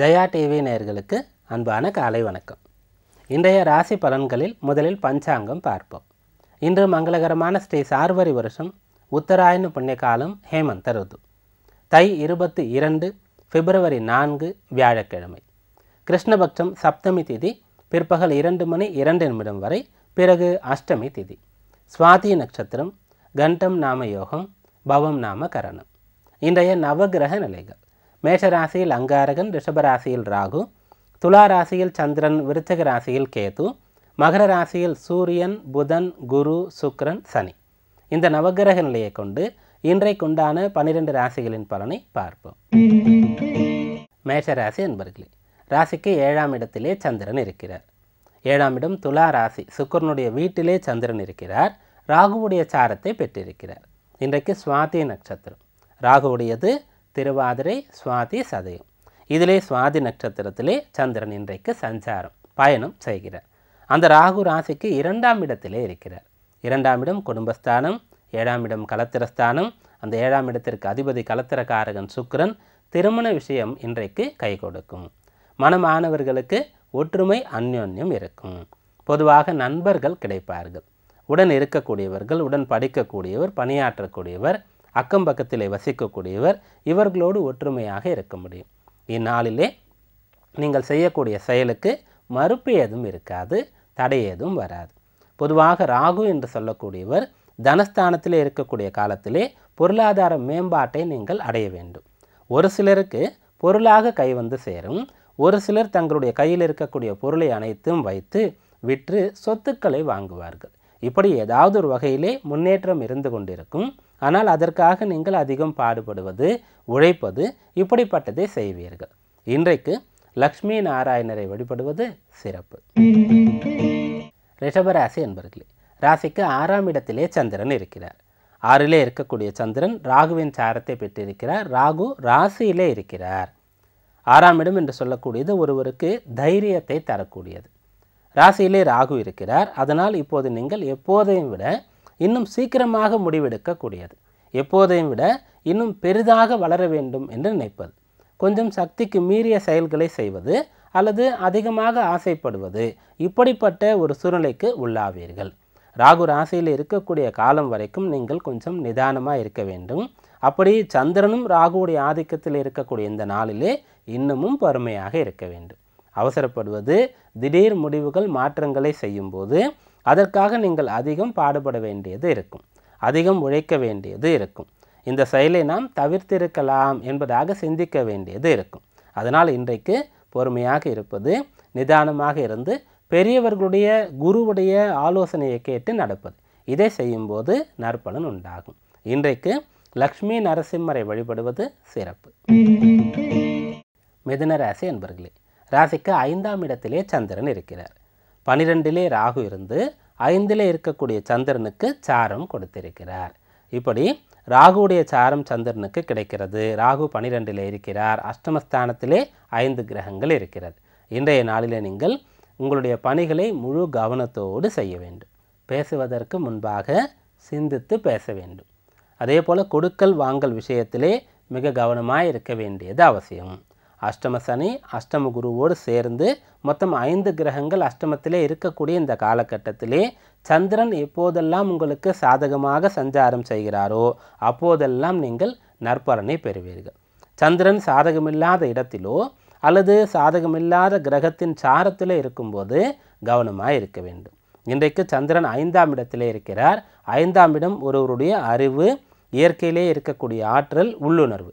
ஜயா TV நேயர்களுக்கு அன்பான காலை வணக்கம். இன்றைய ராசி பலன்களில் முதலில் பஞ்சாங்கம் பார்ப்போம். இன்று மங்களகரமான ஸ்ரீ சார்வரி வருஷம், உத்தராயண புண்ணிய காலம், ஹேமந்த ருது, தை 22 பிப்ரவரி 4 வியாழக்கிழமை, கிருஷ்ணபக்ஷம் சப்தமி திதி பிற்பகல் 2 மணி 2 நிமிடம் வரை, பிறகு அஷ்டமி திதி, சுவாதி நட்சத்திரம், கண்டம் நாம யோகம், பவம் நாம கரணம். இன்றைய நவகிரக நிலைகள்: மேஷராசியில் அங்காரகன், ரிஷபராசியில் ராகு, துலா ராசியில் சந்திரன், விருச்சக ராசியில் கேது, மகர ராசியில் சூரியன், புதன், குரு, சுக்கிரன், சனி. இந்த நவகிரக நிலையை கொண்டு இன்றைக்குண்டான 12 ராசிகளின் பலனை பார்ப்போம். மேஷராசி அன்பர்களே, ராசிக்கு 7ஆம் இடத்திலே சந்திரன் இருக்கிறார். 7ஆம் இடம் துலா ராசி, சுக்கிரனுடைய வீட்டிலே சந்திரன் இருக்கிறார். ராகுவுடைய சாரத்தை பெற்றிருக்கிறார். இன்றைக்கு சுவாதி நட்சத்திரம், ராகுவுடையது திருவாதிரை, சுவாதி, சதயம். இதிலே சுவாதி நட்சத்திரத்திலே சந்திரன் இன்றைக்கு சஞ்சாரம் பயணம் செய்கிறார். அந்த ராகு ராசிக்கு 2ஆம் இடத்திலே இருக்கிறார். 2ஆம் இடம் குடும்பஸ்தானம், 7ஆம் இடம் கலத்திரஸ்தானம். அந்த 7ஆம் இடத்திற்கு அதிபதி கலத்திரக்காரகன் சுக்கிரன். திருமண விஷயம் இன்றைக்கு கை கொடுக்கும். மனமானவர்களுக்கு ஒற்றுமை அந்யோன்யம் இருக்கும். பொதுவாக நண்பர்கள் கிடைப்பார்கள். உடன் இருக்கக்கூடியவர்கள், உடன் படிக்கக்கூடியவர், பணியாற்றக்கூடியவர், அக்கம்பக்கத்திலே வசிக்கக்கூடியவர், இவர்களோடு ஒற்றுமையாக இருக்க முடியும். இந்நாளிலே நீங்கள் செய்யக்கூடிய செயலுக்கு மறுப்பு ஏதும் இருக்காது, தடை ஏதும் வராது. பொதுவாக ராகு என்று சொல்லக்கூடியவர் தனஸ்தானத்திலே இருக்கக்கூடிய காலத்திலே பொருளாதார மேம்பாட்டை நீங்கள் அடைய வேண்டும். ஒரு சிலருக்கு பொருளாக கை வந்து சேரும். ஒரு சிலர் தங்களுடைய கையில் இருக்கக்கூடிய பொருளை அனைத்தும் வைத்து விற்று சொத்துக்களை வாங்குவார்கள். இப்படி ஏதாவது ஒரு வகையிலே முன்னேற்றம் இருந்து கொண்டிருக்கும். ஆனால் அதற்காக நீங்கள் அதிகம் பாடுபடுவது, உழைப்பது, இப்படிப்பட்டதை செய்வீர்கள். இன்றைக்கு லக்ஷ்மி நாராயணரை வழிபடுவது சிறப்பு. ரிஷபராசி என்பர்களே, ராசிக்கு 6ஆம் இடத்திலே சந்திரன் இருக்கிறார். 6லே இருக்கக்கூடிய சந்திரன் ராகுவின் சாரத்தை பெற்றிருக்கிறார். ராகு ராசியிலே இருக்கிறார். 6ஆம் இடம் என்று சொல்லக்கூடியது ஒருவருக்கு தைரியத்தை தரக்கூடியது. ராசியிலே ராகு இருக்கிறார். அதனால் இப்போது நீங்கள் எப்போதையும் விட இன்னும் சீக்கிரமாக முடிவெடுக்கக்கூடியது, எப்போதையும் விட இன்னும் பெரிதாக வளர வேண்டும் என்று நினைப்பது, கொஞ்சம் சக்திக்கு மீறிய செயல்களை செய்வது அல்லது அதிகமாக ஆசைப்படுவது, இப்படிப்பட்ட ஒரு சூழ்நிலைக்கு உள்ளாவீர்கள். ராகு ராசியில் இருக்கக்கூடிய காலம் வரைக்கும் நீங்கள் கொஞ்சம் நிதானமாக இருக்க வேண்டும். அப்படி சந்திரனும் ராகுவுடைய ஆதிக்கத்தில் இருக்கக்கூடிய இந்த நாளிலே இன்னமும் பொறுமையாக இருக்க வேண்டும். அவசரப்படுவது, திடீர் முடிவுகள், மாற்றங்களை செய்யும் போது அதற்காக நீங்கள் அதிகம் பாடுபட வேண்டியது இருக்கும், அதிகம் உழைக்க வேண்டியது இருக்கும். இந்த செயலை நாம் தவிர்த்திருக்கலாம் என்பதாக சிந்திக்க வேண்டியது இருக்கும். அதனால் இன்றைக்கு பொறுமையாக இருப்பது, நிதானமாக இருந்து பெரியவர்களுடைய, குருவுடைய ஆலோசனையை கேட்டு நடப்பது, இதை செய்யும்போது நற்பலன் உண்டாகும். இன்றைக்கு லக்ஷ்மி நரசிம்மரை வழிபடுவது சிறப்பு. மிதுன ராசி அன்பர்களே, ராசிக்கு 5ஆம் இடத்திலே சந்திரன் இருக்கிறார். 12லே ராகு இருந்து 5லே இருக்கக்கூடிய சந்திரனுக்கு சாரம் கொடுத்திருக்கிறார். இப்படி ராகுடைய சாரம் சந்திரனுக்கு கிடைக்கிறது. ராகு 12லே இருக்கிறார். அஷ்டமஸ்தானத்திலே 5 கிரகங்கள் இருக்கிறது. இன்றைய நாளிலே நீங்கள் உங்களுடைய பணிகளை முழு கவனத்தோடு செய்ய வேண்டும். பேசுவதற்கு முன்பாக சிந்தித்து பேச வேண்டும். அதே போல் கொடுக்கல் வாங்கல் விஷயத்திலே மிக கவனமாக இருக்க வேண்டியது அவசியம். அஷ்டம சனி அஷ்டம குருவோடு சேர்ந்து மொத்தம் 5 கிரகங்கள் அஷ்டமத்திலே இருக்கக்கூடிய இந்த காலகட்டத்திலே சந்திரன் எப்போதெல்லாம் உங்களுக்கு சாதகமாக சஞ்சாரம் செய்கிறாரோ அப்போதெல்லாம் நீங்கள் நற்பலனை பெறுவீர்கள். சந்திரன் சாதகமில்லாத இடத்திலோ அல்லது சாதகமில்லாத கிரகத்தின் சாரத்திலே இருக்கும்போது கவனமாக இருக்க வேண்டும். இன்றைக்கு சந்திரன் 5ஆம் இடத்திலே இருக்கிறார். 5ஆம் இடம் ஒருவருடைய அறிவு, இயற்கையிலே இருக்கக்கூடிய ஆற்றல், உள்ளுணர்வு,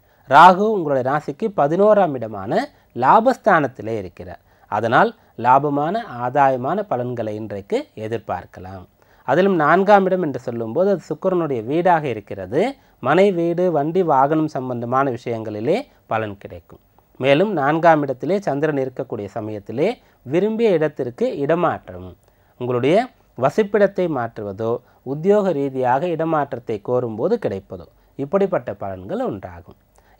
ராகு உங்களுடைய ராசிக்கு 11ஆம் இடமான லாபஸ்தானத்திலே இருக்கிறார். அதனால் லாபமான, ஆதாயமான பலன்களை இன்றைக்கு எதிர்பார்க்கலாம். அதிலும் 4ஆம் இடம் என்று சொல்லும்போது அது சுக்கிரனுடைய வீடாக இருக்கிறது. மனை, வீடு, வண்டி, வாகனம் சம்பந்தமான விஷயங்களிலே பலன் கிடைக்கும். மேலும் நான்காம் இடத்திலே சந்திரன் இருக்கக்கூடிய சமயத்திலே விரும்பிய இடத்திற்கு இடமாற்றம். உங்களுடைய வசிப்பிடத்தை மாற்றுவதோ உத்தியோக ரீதியாக இடமாற்றத்தை கோரும்போது கிடைப்பதோ இப்படிப்பட்ட பலன்கள் உண்டாகும்.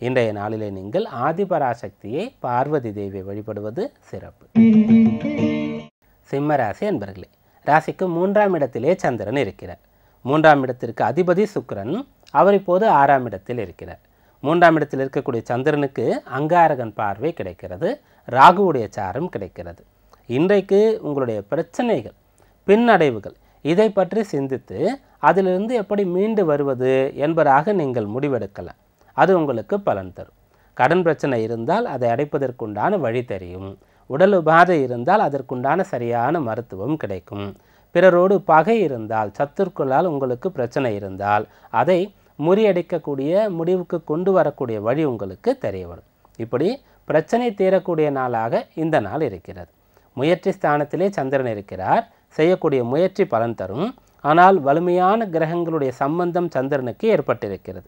இன்றைய நாளிலே நீங்கள் ஆதிபராசக்தியை பார்வதி தேவியை வழிபடுவது சிறப்பு. சிம்ம ராசி அன்பர்களே, ராசிக்கு மூன்றாம் இடத்திலே சந்திரன் இருக்கிறார். மூன்றாம் இடத்திற்கு அதிபதி சுக்கிரன், அவர் இப்போது ஆறாம் இடத்தில் இருக்கிறார். மூன்றாம் இடத்தில் இருக்கக்கூடிய சந்திரனுக்கு அங்காரகன் பார்வை கிடைக்கிறது, ராகுவுடைய சாரம் கிடைக்கிறது. இன்றைக்கு உங்களுடைய பிரச்சனைகள், பின்னடைவுகள், இதை பற்றி சிந்தித்து அதிலிருந்து எப்படி மீண்டு வருவது என்பதாக நீங்கள் முடிவெடுக்கலாம். அது உங்களுக்கு பலன் தரும். கடன் பிரச்சனை இருந்தால் அதை அடைப்பதற்குண்டான வழி தெரியும். உடல் உபாதை இருந்தால் அதற்குண்டான சரியான மருத்துவம் கிடைக்கும். பிறரோடு பகை இருந்தால், சத்துருக்களால் உங்களுக்கு பிரச்சனை இருந்தால் அதை முறியடிக்கக்கூடிய முடிவுக்கு கொண்டு வரக்கூடிய வழி உங்களுக்கு தெரிய வரும். இப்படி பிரச்சனை தீரக்கூடிய நாளாக இந்த நாள் இருக்கிறது. முயற்சி ஸ்தானத்திலே சந்திரன் இருக்கிறார். செய்யக்கூடிய முயற்சி பலன் தரும். ஆனால் வலிமையான கிரகங்களுடைய சம்பந்தம் சந்திரனுக்கு ஏற்பட்டிருக்கிறது.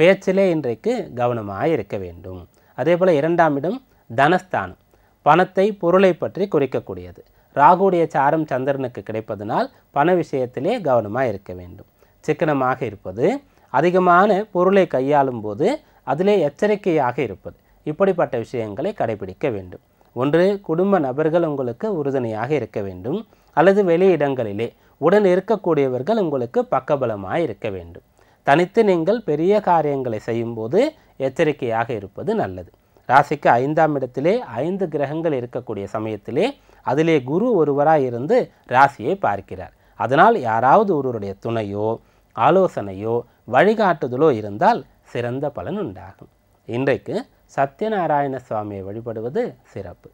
பேச்சிலே இன்றைக்கு கவனமாக இருக்க வேண்டும். அதே போல் இரண்டாம் இடம் தனஸ்தானம், பணத்தை பொருளை பற்றி குறிக்கக்கூடியது. ராகுடைய சாரம் சந்திரனுக்கு கிடைப்பதனால் பண விஷயத்திலே கவனமாக இருக்க வேண்டும். சிக்கனமாக இருப்பது, அதிகமான பொருளை கையாளும் போது அதிலே எச்சரிக்கையாக இருப்பது, இப்படிப்பட்ட விஷயங்களை கடைபிடிக்க வேண்டும். ஒன்று, குடும்ப நபர்கள் உங்களுக்கு உறுதுணையாக இருக்க வேண்டும். அல்லது வெளியிடங்களிலே உடன் இருக்கக்கூடியவர்கள் உங்களுக்கு பக்கபலமாக இருக்க வேண்டும். தனித்து நீங்கள் பெரிய காரியங்களை செய்யும்போது எச்சரிக்கையாக இருப்பது நல்லது. ராசிக்கு ஐந்தாம் இடத்திலே 5 கிரகங்கள் இருக்கக்கூடிய சமயத்திலே அதிலே குரு ஒருவராக இருந்து ராசியை பார்க்கிறார். அதனால் யாராவது ஒருவருடைய துணையோ ஆலோசனையோ வழிகாட்டுதலோ இருந்தால் சிறந்த பலன் உண்டாகும். இன்றைக்கு சத்யநாராயண சுவாமியை வழிபடுவது சிறப்பு.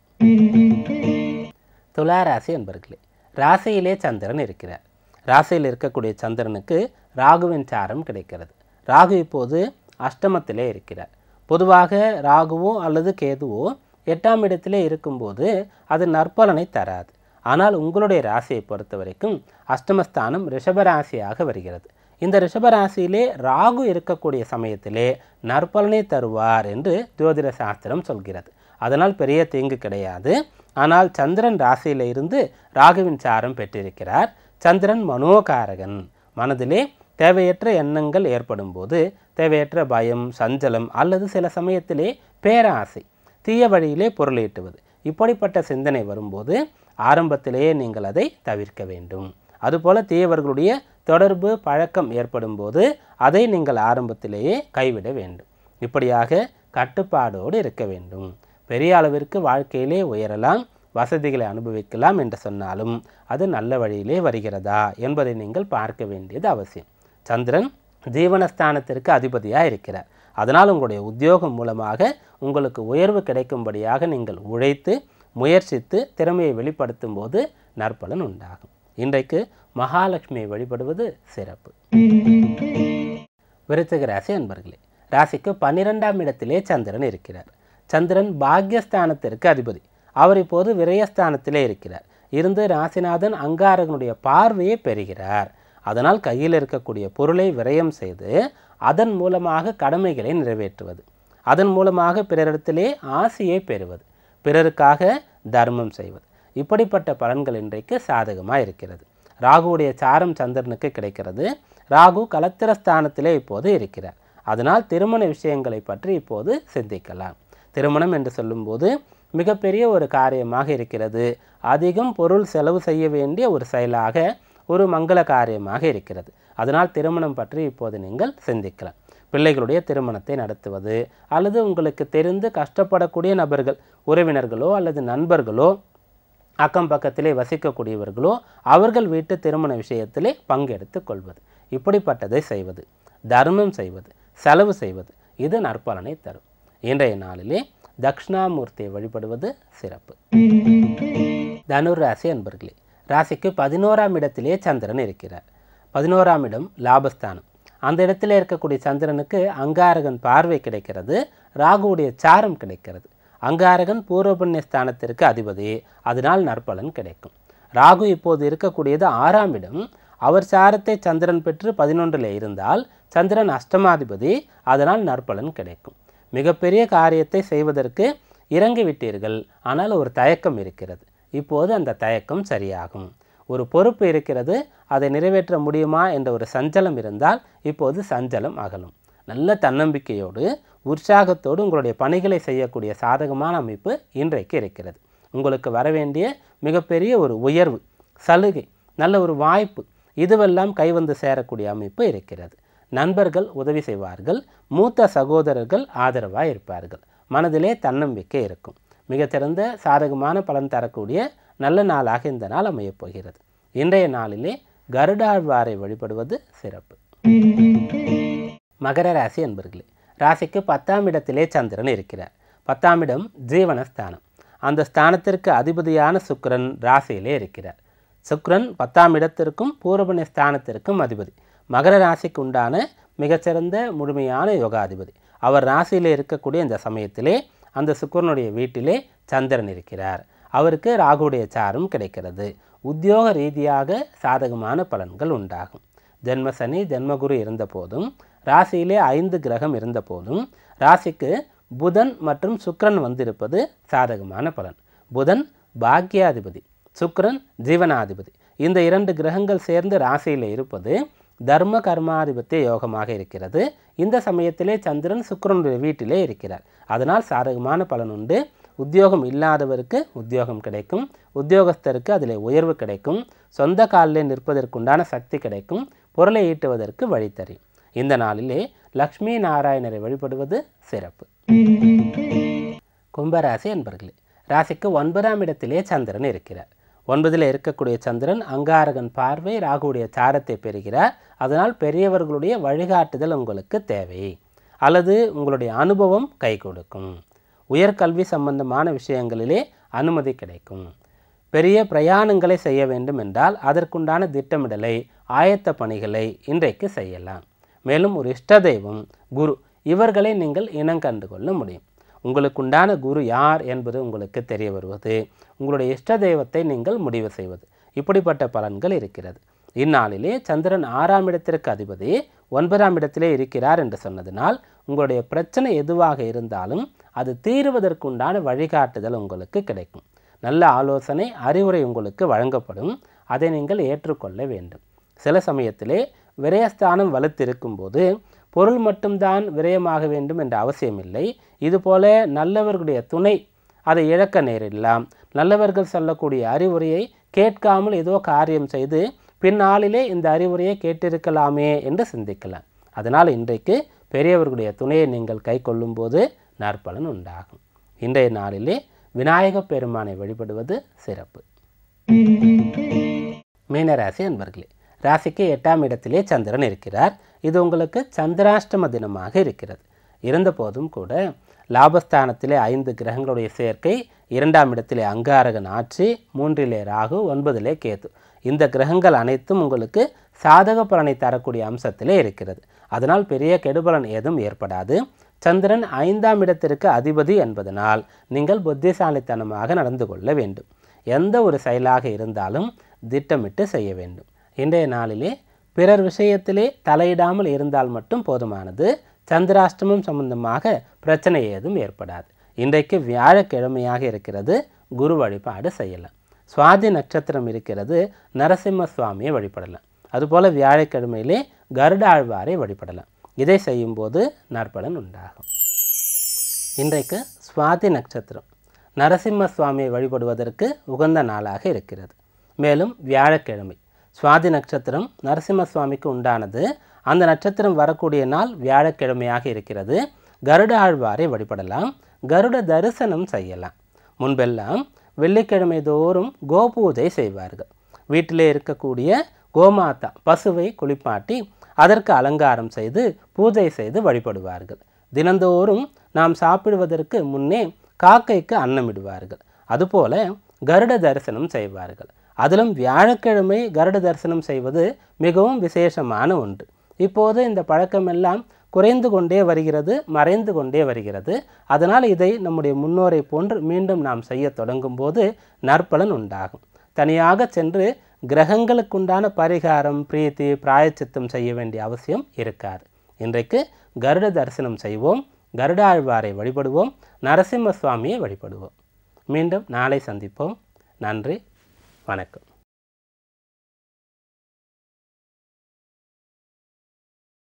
துளாராசி என்பர்களே, ராசியிலே சந்திரன் இருக்கிறார். ராசியில் இருக்கக்கூடிய சந்திரனுக்கு ராகுவின் சாரம் கிடைக்கிறது. ராகு இப்போது அஷ்டமத்திலே இருக்கிறார். பொதுவாக ராகுவோ அல்லது கேதுவோ 8ஆம் இடத்திலே இருக்கும்போது அது நற்பலனை தராது. ஆனால் உங்களுடைய ராசியை பொறுத்த வரைக்கும் அஷ்டமஸ்தானம் ரிஷபராசியாக வருகிறது. இந்த ரிஷபராசியிலே ராகு இருக்கக்கூடிய சமயத்திலே நற்பலனை தருவார் என்று ஜோதிட சாஸ்திரம் சொல்கிறது. அதனால் பெரிய தீங்கு கிடையாது. ஆனால் சந்திரன் ராசியில இருந்து ராகுவின் சாரம் பெற்றிருக்கிறார். சந்திரன் மனோகாரகன், மனதிலே தேவையற்ற எண்ணங்கள் ஏற்படும் போது தேவையற்ற பயம், சஞ்சலம், அல்லது சில சமயத்திலே பேராசை, தீய வழியிலே பொருளீட்டுவது, இப்படிப்பட்ட சிந்தனை வரும்போது ஆரம்பத்திலேயே நீங்கள் அதை தவிர்க்க வேண்டும். அதுபோல் தீயவர்களுடைய தொடர்பு, பழக்கம் ஏற்படும் போது அதை நீங்கள் ஆரம்பத்திலேயே கைவிட வேண்டும். இப்படியாக கட்டுப்பாடோடு இருக்க வேண்டும். பெரிய அளவிற்கு வாழ்க்கையிலே உயரலாம், வசதிகளை அனுபவிக்கலாம் என்று சொன்னாலும் அது நல்ல வழியிலே வருகிறதா என்பதை நீங்கள் பார்க்க வேண்டியது அவசியம். சந்திரன் ஜீவனஸ்தானத்திற்கு அதிபதியாக இருக்கிறார். அதனால் உங்களுடைய உத்தியோகம் மூலமாக உங்களுக்கு உயர்வு கிடைக்கும்படியாக நீங்கள் உழைத்து முயற்சித்து திறமையை வெளிப்படுத்தும் போது நற்பலன் உண்டாகும். இன்றைக்கு மகாலட்சுமியை வழிபடுவது சிறப்பு. விருச்சிக ராசி அன்பர்களே, ராசிக்கு 12ஆம் இடத்திலே சந்திரன் இருக்கிறார். சந்திரன் பாக்யஸ்தானத்திற்கு அதிபதி, அவர் இப்போது விரயஸ்தானத்திலே இருக்கிறார். இருந்து ராசிநாதன் அங்காரகனுடைய பார்வையை பெறுகிறார். அதனால் கையில் இருக்கக்கூடிய பொருளை விரயம் செய்து அதன் மூலமாக கடமைகளை நிறைவேற்றுவது, அதன் மூலமாக பிறரிடத்திலே ஆசையை பெறுவது, பிறருக்காக தர்மம் செய்வது, இப்படிப்பட்ட பலன்கள் இன்றைக்கு சாதகமாக இருக்கிறது. ராகுவுடைய சாரம் சந்திரனுக்கு கிடைக்கிறது. ராகு கலத்திரஸ்தானத்திலே இப்போது இருக்கிறார். அதனால் திருமண விஷயங்களை பற்றி இப்போது சிந்திக்கலாம். திருமணம் என்று சொல்லும்போது மிகப்பெரிய ஒரு காரியமாக இருக்கிறது. அதிகம் பொருள் செலவு செய்ய வேண்டிய ஒரு செயலாக, ஒரு மங்கள காரியமாக இருக்கிறது. அதனால் திருமணம் பற்றி இப்போது நீங்கள் சிந்திக்கலாம். பிள்ளைகளுடைய திருமணத்தை நடத்துவது, அல்லது உங்களுக்கு தெரிந்து கஷ்டப்படக்கூடிய நபர்கள், உறவினர்களோ அல்லது நண்பர்களோ அக்கம் பக்கத்திலே வசிக்கக்கூடியவர்களோ அவர்கள் வீட்டு திருமண விஷயத்திலே பங்கெடுத்து கொள்வது, இப்படிப்பட்டதை செய்வது, தர்மம் செய்வது, செலவு செய்வது, இது நற்பலனை தரும். இன்றைய நாளிலே தக்ஷணாமூர்த்தியை வழிபடுவது சிறப்பு. தனுர் ராசி அன்பர்களே, ராசிக்கு 11ஆம் இடத்திலே சந்திரன் இருக்கிறார். 11ஆம் இடம் லாபஸ்தானம். அந்த இடத்திலே இருக்கக்கூடிய சந்திரனுக்கு அங்காரகன் பார்வை கிடைக்கிறது, ராகுவுடைய சாரம் கிடைக்கிறது. அங்காரகன் பூர்வபுண்ணிய ஸ்தானத்திற்கு அதிபதி, அதனால் நற்பலன் கிடைக்கும். ராகு இப்போது இருக்கக்கூடியது 6ஆம் இடம். அவர் சாரத்தை சந்திரன் பெற்று 11ல் இருந்தால் சந்திரன் அஷ்டமாதிபதி, அதனால் நற்பலன் கிடைக்கும். மிகப்பெரிய காரியத்தை செய்வதற்கு இறங்கிவிட்டீர்கள், ஆனால் ஒரு தயக்கம் இருக்கிறது. இப்போது அந்த தயக்கம் சரியாகும். ஒரு பொறுப்பு இருக்கிறது, அதை நிறைவேற்ற முடியுமா என்ற ஒரு சஞ்சலம் இருந்தால் இப்போது சஞ்சலம் அகலும். நல்ல தன்னம்பிக்கையோடு உற்சாகத்தோடு உங்களுடைய பணிகளை செய்யக்கூடிய சாதகமான அமைப்பு இன்றைக்கு இருக்கிறது. உங்களுக்கு வரவேண்டிய மிகப்பெரிய ஒரு உயர்வு, சலுகை, நல்ல ஒரு வாய்ப்பு இதுவெல்லாம் கைவந்து சேரக்கூடிய அமைப்பு இருக்கிறது. நண்பர்கள் உதவி செய்வார்கள், மூத்த சகோதரர்கள் ஆதரவாக இருப்பார்கள், மனதிலே தன்னம்பிக்கை இருக்கும். மிகச்சிறந்த சாதகமான பலன் தரக்கூடிய நல்ல நாளாக இந்த நாள் அமையப் போகிறது. இன்றைய நாளிலே கருடாழ்வாரை வழிபடுவது சிறப்பு. மகர ராசி அன்பர்களே, ராசிக்கு 10ஆம் இடத்திலே சந்திரன் இருக்கிறார். 10ஆம் இடம் ஜீவனஸ்தானம். அந்த ஸ்தானத்திற்கு அதிபதியான சுக்கிரன் ராசியிலே இருக்கிறார். சுக்கிரன் 10ஆம் இடத்திற்கும் பூர்வபுண்ணிய ஸ்தானத்திற்கும் அதிபதி. மகர ராசிக்கு உண்டான மிகச்சிறந்த முழுமையான யோகாதிபதி. அவர் ராசியிலே இருக்கக்கூடிய இந்த சமயத்திலே அந்த சுக்கிரனுடைய வீட்டிலே சந்திரன் இருக்கிறார். அவருக்கு ராகுடைய சாரம் கிடைக்கிறது. உத்தியோக ரீதியாக சாதகமான பலன்கள் உண்டாகும். ஜென்மசனி ஜென்மகுரு இருந்த போதும், ராசியிலே 5 கிரகம் இருந்த போதும், ராசிக்கு புதன் மற்றும் சுக்கிரன் வந்திருப்பது சாதகமான பலன். புதன் பாக்யாதிபதி, சுக்கிரன் ஜீவனாதிபதி. இந்த 2 கிரகங்கள் சேர்ந்து ராசியில் இருப்பது தர்ம கர்மாதிபத்திய யோகமாக இருக்கிறது. இந்த சமயத்திலே சந்திரன் சுக்கிரனுடைய வீட்டிலே இருக்கிறார், அதனால் சாதகமான பலன் உண்டு. உத்தியோகம் இல்லாதவருக்கு உத்தியோகம் கிடைக்கும், உத்தியோகஸ்தருக்கு அதில் உயர்வு கிடைக்கும், சொந்த காலிலே நிற்பதற்குண்டான சக்தி கிடைக்கும், பொருளை ஈட்டுவதற்கு வழி தெரியும். இந்த நாளிலே லக்ஷ்மி நாராயணரை வழிபடுவது சிறப்பு. கும்பராசி அன்பர்களே, ராசிக்கு 9ஆம் இடத்திலே சந்திரன் இருக்கிறார். 9ல் இருக்கக்கூடிய சந்திரன் அங்காரகன் பார்வை, ராகுடைய சாரத்தை பெறுகிறார். அதனால் பெரியவர்களுடைய வழிகாட்டுதல் உங்களுக்கு தேவை, அல்லது உங்களுடைய அனுபவம் கை கொடுக்கும். உயர்கல்வி சம்பந்தமான விஷயங்களிலே அனுமதி கிடைக்கும். பெரிய பிரயாணங்களை செய்ய வேண்டும் என்றால் அதற்குண்டான திட்டமிடலை, ஆயத்த பணிகளை இன்றைக்கு செய்யலாம். மேலும் ஒரு இஷ்ட தெய்வம், குரு, இவர்களை நீங்கள் இனங்கண்டு கொள்ள முடியும். உங்களுக்குண்டான குரு யார் என்பது உங்களுக்கு தெரிய வருவது, உங்களுடைய இஷ்ட தெய்வத்தை நீங்கள் முடிவு செய்வது, இப்படிப்பட்ட பலன்கள் இருக்கிறது. இந்நாளிலே சந்திரன் 6ஆம் இடத்திற்கு அதிபதி 9ஆம் இடத்திலே இருக்கிறார் என்று சொன்னதனால் உங்களுடைய பிரச்சனை எதுவாக இருந்தாலும் அது தீர்வதற்குண்டான வழிகாட்டுதல் உங்களுக்கு கிடைக்கும். நல்ல ஆலோசனை, அறிவுரை உங்களுக்கு வழங்கப்படும். அதை நீங்கள் ஏற்றுக்கொள்ள வேண்டும். சில சமயத்திலே விரயஸ்தானம் வலுத்திருக்கும்போது பொருள் மட்டும்தான் விரயமாக வேண்டும் என்ற அவசியமில்லை. இதுபோல நல்லவர்களுடைய துணை, அதை இழக்க நேரிடலாம். நல்லவர்கள் சொல்லக்கூடிய அறிவுரையை கேட்காமல் ஏதோ காரியம் செய்து பின்னாளிலே இந்த அறிவுரையை கேட்டிருக்கலாமே என்று சிந்திக்கலாம். அதனால் இன்றைக்கு பெரியவர்களுடைய துணையை நீங்கள் கை கொள்ளும் போது நற்பலன் உண்டாகும். இன்றைய நாளிலே விநாயகப் பெருமானை வழிபடுவது சிறப்பு. மீனராசி அன்பர்களே, ராசிக்கு 8ஆம் இடத்திலே சந்திரன் இருக்கிறார். இது உங்களுக்கு சந்திராஷ்டம தினமாக இருக்கிறது. இருந்த போதும் கூட லாபஸ்தானத்திலே 5 கிரகங்களுடைய சேர்க்கை, 2ஆம் இடத்திலே அங்காரகன் ஆட்சி, 3ல் ராகு, 9ல் கேது. இந்த கிரகங்கள் அனைத்தும் உங்களுக்கு சாதக பலனை தரக்கூடிய அம்சத்திலே இருக்கிறது. அதனால் பெரிய கெடுபலன் ஏதும் ஏற்படாது. சந்திரன் 5ஆம் இடத்திற்கு அதிபதி என்பதனால் நீங்கள் புத்திசாலித்தனமாக நடந்து கொள்ள வேண்டும். எந்த ஒரு செயலாக இருந்தாலும் திட்டமிட்டு செய்ய வேண்டும். இன்றைய நாளிலே பிறர் விஷயத்திலே தலையிடாமல் இருந்தால் மட்டும் போதுமானது. சந்திராஷ்டமம் சம்பந்தமாக பிரச்சனை ஏதும் ஏற்படாது. இன்றைக்கு வியாழக்கிழமையாக இருக்கிறது, குரு வழிபாடு செய்யலாம். சுவாதி நட்சத்திரம் இருக்கிறது, நரசிம்ம சுவாமியை வழிபடலாம். அதுபோல் வியாழக்கிழமையிலே கருடாழ்வாரை வழிபடலாம். இதை செய்யும்போது நற்பலன் உண்டாகும். இன்றைக்கு சுவாதி நட்சத்திரம், நரசிம்ம சுவாமியை வழிபடுவதற்கு உகந்த நாளாக இருக்கிறது. மேலும் வியாழக்கிழமை சுவாதி நட்சத்திரம் நரசிம்ம சுவாமிக்கு உண்டானது. அந்த நட்சத்திரம் வரக்கூடிய நாள் வியாழக்கிழமையாக இருக்கிறது. கருட ஆழ்வாரை வழிபடலாம், கருட தரிசனம் செய்யலாம். முன்பெல்லாம் வெள்ளிக்கிழமை தோறும் கோபூஜை செய்வார்கள். வீட்டிலே இருக்கக்கூடிய கோமாதா பசுவை குளிப்பாட்டி அதற்கு அலங்காரம் செய்து பூஜை செய்து வழிபடுவார்கள். தினந்தோறும் நாம் சாப்பிடுவதற்கு முன்னே காக்கைக்கு அன்னமிடுவார்கள். அதுபோல கருட தரிசனம் செய்வார்கள். அதிலும் வியாழக்கிழமை கருட தரிசனம் செய்வது மிகவும் விசேஷமான ஒன்று. இப்போது இந்த பழக்கமெல்லாம் குறைந்து கொண்டே வருகிறது, மறைந்து கொண்டே வருகிறது. அதனால் இதை நம்முடைய முன்னோரை போன்று மீண்டும் நாம் செய்ய தொடங்கும் போது நற்பலன் உண்டாகும். தனியாக சென்று கிரகங்களுக்குண்டான பரிகாரம், பிரீத்தி, பிராயச்சித்தம் செய்ய வேண்டிய அவசியம் இருக்காது. இன்றைக்கு கருட தரிசனம் செய்வோம், கருடாழ்வாரை வழிபடுவோம், நரசிம்ம சுவாமியை வழிபடுவோம். மீண்டும் நாளை சந்திப்போம். நன்றி, வணக்கம்.